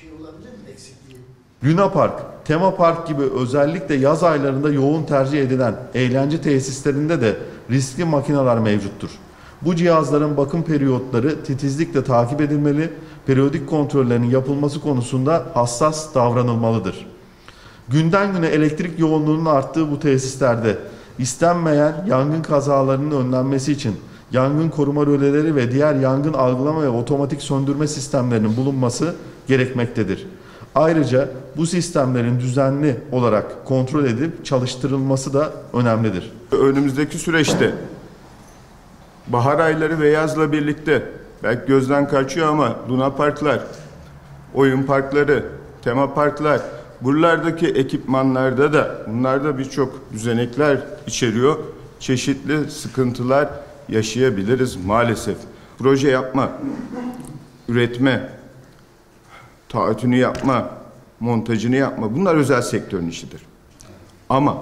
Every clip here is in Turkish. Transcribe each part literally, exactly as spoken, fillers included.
şey olabilir mi eksikliği? Lunapark, tema park gibi özellikle yaz aylarında yoğun tercih edilen eğlence tesislerinde de riskli makineler mevcuttur. Bu cihazların bakım periyotları titizlikle takip edilmeli, periyodik kontrollerinin yapılması konusunda hassas davranılmalıdır. Günden güne elektrik yoğunluğunun arttığı bu tesislerde istenmeyen yangın kazalarının önlenmesi için yangın koruma röleleri ve diğer yangın algılama ve otomatik söndürme sistemlerinin bulunması gerekmektedir. Ayrıca bu sistemlerin düzenli olarak kontrol edip çalıştırılması da önemlidir. Önümüzdeki süreçte bahar ayları ve yazla birlikte belki gözden kaçıyor ama lunaparklar, oyun parkları, tema parklar, buralardaki ekipmanlarda da bunlar da birçok düzenekler içeriyor. Çeşitli sıkıntılar yaşayabiliriz maalesef. Proje yapma, üretme, taahhütünü yapma, montajını yapma, bunlar özel sektörün işidir. Ama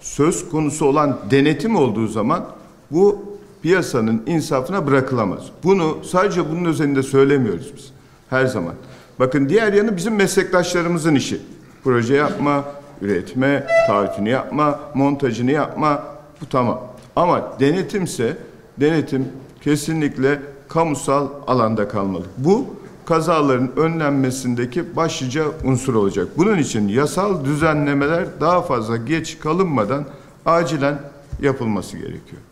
söz konusu olan denetim olduğu zaman bu piyasanın insafına bırakılamaz. Bunu sadece bunun özelinde söylemiyoruz biz her zaman. Bakın diğer yanı bizim meslektaşlarımızın işi. Proje yapma, üretme, taahhütünü yapma, montajını yapma, bu tamam. Ama denetimse denetim kesinlikle kamusal alanda kalmalı. Bu kazaların önlenmesindeki başlıca unsur olacak. Bunun için yasal düzenlemeler daha fazla geç kalınmadan acilen yapılması gerekiyor.